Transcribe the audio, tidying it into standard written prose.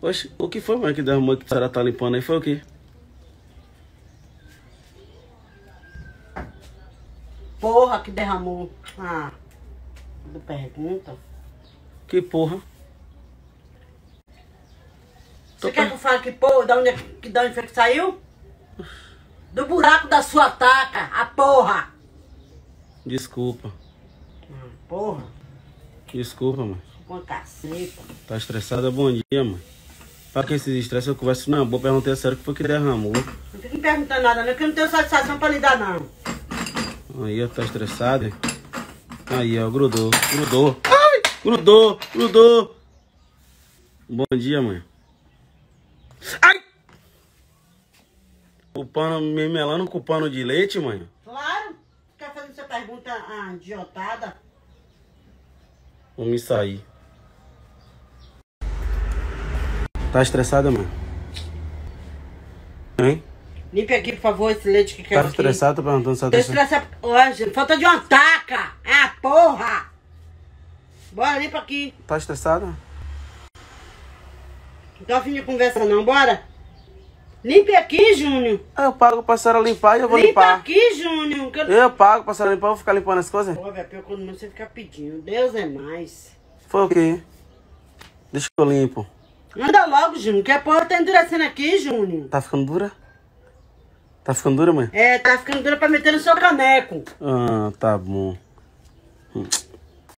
Oxe, o que foi, mãe, que derramou que a senhora tá limpando aí? Foi o quê? Porra que derramou. Ah, não pergunta. Que porra? Você quer que eu fale que porra? Da onde foi que saiu? Do buraco da sua taca, a porra! Desculpa. Porra. Desculpa, mãe. Com caceta. Tá estressada? Bom dia, mãe. Pra quem se estressa, eu converso na boa. Perguntei a sério o que foi que derramou. Não fica me perguntando nada, né? Que eu não tenho satisfação pra lhe dar, não. Aí, ó, tá estressada, hein? Aí, ó, grudou. Grudou. Ai! Grudou, grudou. Bom dia, mãe. Ai! Culpando, me melando com pano de leite, mãe? Claro. Fica fazendo essa pergunta idiotada. Vou me sair. Tá estressada, mãe? Hein? Limpe aqui, por favor, esse leite que quero. Tá estressada? Tô perguntando se tá estressada. Hoje, falta de uma taca. Ah, porra! Bora, limpa aqui. Tá estressada? Não tô a fim de conversa não, bora? Limpe aqui, Júnior. Eu pago pra senhora limpar e eu vou limpar. Limpa aqui, Júnior. Eu pago pra senhora limpar, eu vou ficar limpando as coisas? Pô, velho, pior quando você fica pedindo. Deus é mais. Foi o quê? Deixa que eu limpo. Anda logo, Júnior, que a porra tá endurecendo aqui, Júnior. Tá ficando dura? Tá ficando dura, mãe? É, tá ficando dura pra meter no seu caneco. Ah, tá bom.